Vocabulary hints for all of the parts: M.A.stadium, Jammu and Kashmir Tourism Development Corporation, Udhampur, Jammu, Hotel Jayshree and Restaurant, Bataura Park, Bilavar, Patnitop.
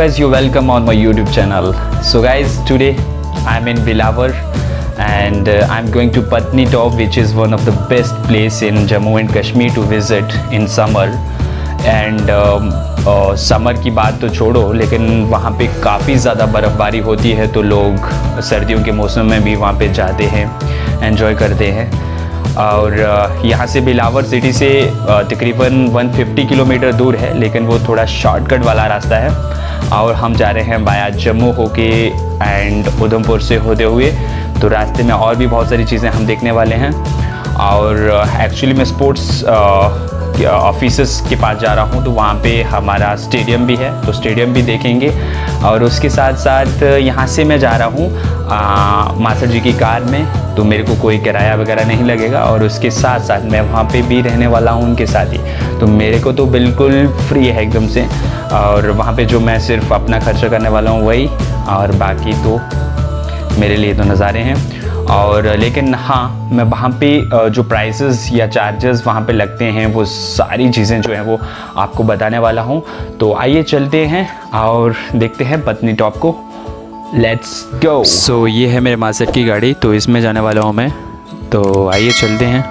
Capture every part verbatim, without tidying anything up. guys, you're welcome on my YouTube channel. So guys, today I'm in Bilavar and uh, I'm going to Patnitop, which is one of the best place in Jammu and Kashmir to visit in summer. And um, uh, summer की बात तो छोड़ो, लेकिन वहाँ पे काफ़ी ज़्यादा बर्फ़बारी होती है तो लोग सर्दियों के मौसम में भी वहाँ पे जाते हैं, एंजॉय करते हैं। और यहाँ से बिलावर सिटी से तकरीबन एक सौ पचास किलोमीटर दूर है, लेकिन वो थोड़ा शॉर्टकट वाला रास्ता है। और हम जा रहे हैं बाया जम्मू होके एंड उधमपुर से होते हुए, तो रास्ते में और भी बहुत सारी चीज़ें हम देखने वाले हैं। और एक्चुअली मैं स्पोर्ट्स ऑफिसर्स के पास जा रहा हूँ, तो वहाँ पे हमारा स्टेडियम भी है, तो स्टेडियम भी देखेंगे। और उसके साथ साथ यहाँ से मैं जा रहा हूँ मास्टर जी की कार में, तो मेरे को कोई किराया वगैरह नहीं लगेगा। और उसके साथ साथ मैं वहाँ पे भी रहने वाला हूँ उनके साथ ही, तो मेरे को तो बिल्कुल फ्री है एकदम से। और वहाँ पे जो मैं सिर्फ अपना खर्चा करने वाला हूँ वही, और बाकी तो मेरे लिए तो नज़ारे हैं। और लेकिन हाँ, मैं वहाँ पे जो प्राइसेस या चार्जेस वहाँ पे लगते हैं वो सारी चीज़ें जो हैं वो आपको बताने वाला हूँ। तो आइए चलते हैं और देखते हैं पत्नीटॉप को, लेट्स गो। सो ये है मेरे मास्टर की गाड़ी, तो इसमें जाने वाला हूँ मैं, तो आइए चलते हैं।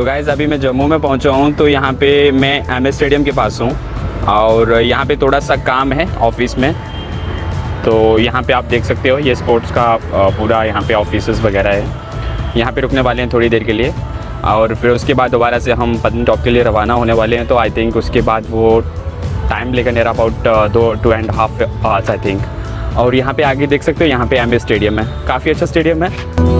तो गाइस, अभी मैं जम्मू में पहुंचा हूं, तो यहाँ पे मैं एम ए स्टेडियम के पास हूं। और यहाँ पे थोड़ा सा काम है ऑफिस में, तो यहाँ पे आप देख सकते हो ये स्पोर्ट्स का पूरा यहाँ पे ऑफिसेस वगैरह है। यहाँ पे रुकने वाले हैं थोड़ी देर के लिए, और फिर उसके बाद दोबारा से हम पत्नीटॉप के लिए रवाना होने वाले हैं। तो आई थिंक उसके बाद वो टाइम लेकर नियर अबाउट दो two and half hours I think. और यहाँ पर आगे देख सकते हो, यहाँ पर एम ए स्टेडियम है, काफ़ी अच्छा स्टेडियम है।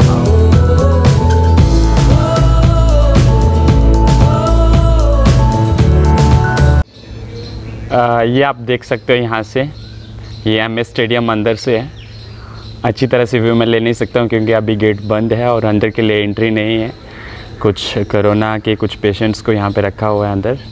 आ, ये आप देख सकते हो यहाँ से, ये एम ए स्टेडियम अंदर से है। अच्छी तरह से व्यू मैं ले नहीं सकता हूँ क्योंकि अभी गेट बंद है और अंदर के लिए एंट्री नहीं है। कुछ कोरोना के कुछ पेशेंट्स को यहाँ पे रखा हुआ है अंदर।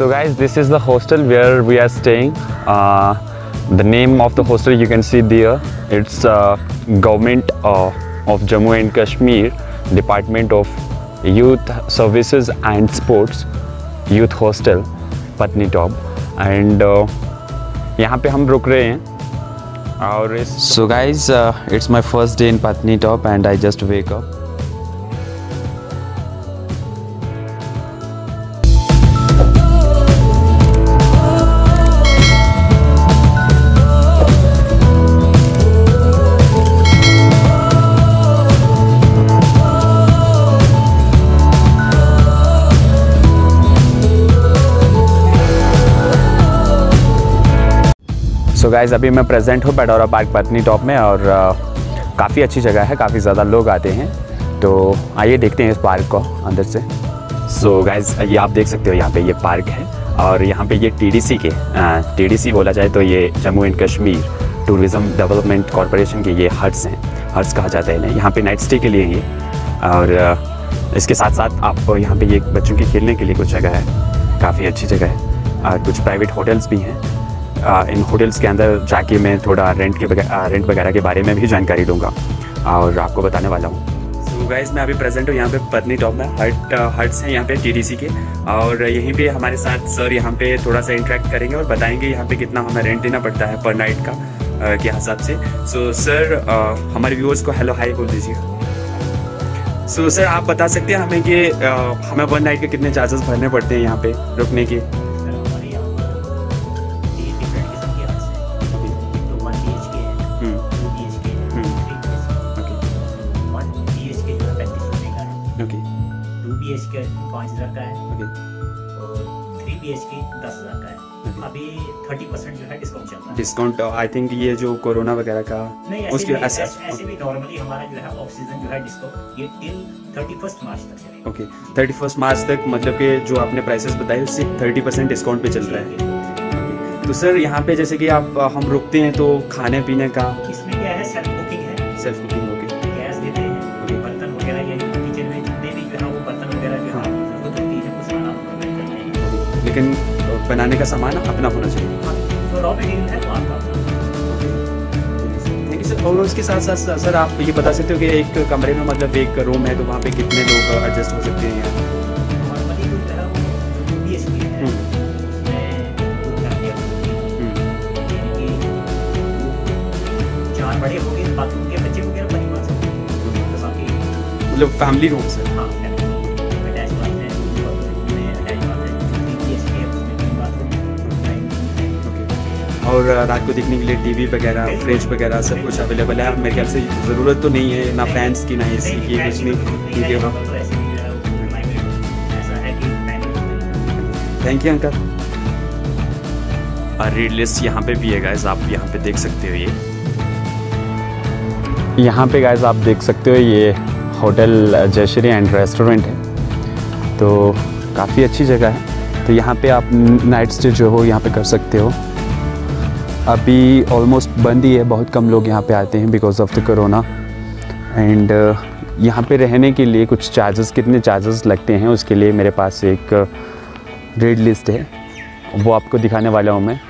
So guys, this is the hostel where we are staying. Uh, the name of the hostel you can see there. It's uh, Government uh, of Jammu and Kashmir, Department of Youth Services and Sports, Youth Hostel, Patnitop. And यहाँ पे हम रुक रहे हैं। और so guys, uh, it's my first day in Patnitop and I just wake up. So so guys, अभी मैं present हूँ बटौरा पार्क पत्नीटॉप में, और काफ़ी अच्छी जगह है, काफ़ी ज़्यादा लोग आते हैं। तो आइए देखते हैं इस पार्क को अंदर से। सो so गाइज़, ये आप देख सकते हो यहाँ पे ये पार्क है, और यहाँ पे ये टीडीसी के टीडीसी बोला जाए तो ये Jammu and Kashmir tourism development corporation के ये हट्स हैं, हट्स कहा जाता है यहाँ पे नाइट स्टे के लिए ये। और इसके साथ साथ आप यहाँ पे ये बच्चों के खेलने के लिए कुछ जगह है, काफ़ी अच्छी जगह है। और कुछ प्राइवेट होटल्स भी हैं। इन होटल्स के अंदर जाके मैं थोड़ा रेंट के रेंट वगैरह के बारे में भी जानकारी दूंगा और आपको बताने वाला हूँ। सो गाइस, मैं अभी प्रेजेंट हूँ यहाँ पे पटनीटॉप में। हट हट्स हैं यहाँ पे टीडीसी के, और यहीं पे हमारे साथ सर यहाँ पे थोड़ा सा इंटरेक्ट करेंगे और बताएंगे यहाँ पे कितना हमें रेंट देना पड़ता है पर नाइट का के हिसाब से। सो सर, हमारे व्यूअर्स को हेलो हाई बोल दीजिएगा। सो सर, आप बता सकते हैं हमें कि हमें वन नाइट के कितने चार्जेस भरने पड़ते हैं यहाँ पे रुकने के? बीएचके पाँच हज़ार का है okay. और थ्री बीएचके दस हज़ार का है okay. अभी थर्टी परसेंट जो है डिस्काउंट चल रहा है। डिस्काउंट आई थिंक ये जो कोरोना वगैरह का नहीं, ऐसे उसके भी, ऐसे, ऐसे, ऐसे भी नॉर्मली हमारा जो है ऑफ सीजन जो है डिस्काउंट ये टिल थर्टी फर्स्ट मार्च तक चलेगा। ओके, थर्टी फर्स्ट मार्च तक, मतलब कि जो आपने प्राइसेस बताए उससे थर्टी परसेंट डिस्काउंट पे चल रहा है। तो सर यहाँ पे जैसे कि आप हम रुकते हैं तो खाने पीने का इसमें क्या है? सेल्फ बुकिंग है। सेल्फ बुकिंग लेकिन बनाने का सामान अपना होना चाहिए। Thank you sir. और उसके साथ साथ सर आप ये बता सकते हो कि एक कमरे में, मतलब एक रूम है तो वहाँ पे कितने लोग एडजस्ट हो सकते हैं? मतलब फैमिली रूम सर? और रात को देखने के लिए टीवी वगैरह, फ्रिज वगैरह सब कुछ अवेलेबल है। मेरे ख्याल से ज़रूरत तो नहीं है ना फैंस की, ना एसी की, कुछ नहीं है। Thank you uncle. और रेट लिस्ट यहाँ पे भी है गाइस, आप यहाँ पे देख सकते हो। ये यहाँ पे गाइस आप देख सकते हो, ये होटल जयश्री एंड रेस्टोरेंट है, तो काफ़ी अच्छी जगह है। तो यहाँ पे आप नाइट स्टे जो हो यहाँ पे कर सकते हो। अभी ऑलमोस्ट बंद ही है, बहुत कम लोग यहाँ पे आते हैं because of the corona. And यहाँ पे रहने के लिए कुछ चार्जेस, कितने चार्जेस लगते हैं उसके लिए मेरे पास एक रेट लिस्ट है, वो आपको दिखाने वाला हूँ मैं।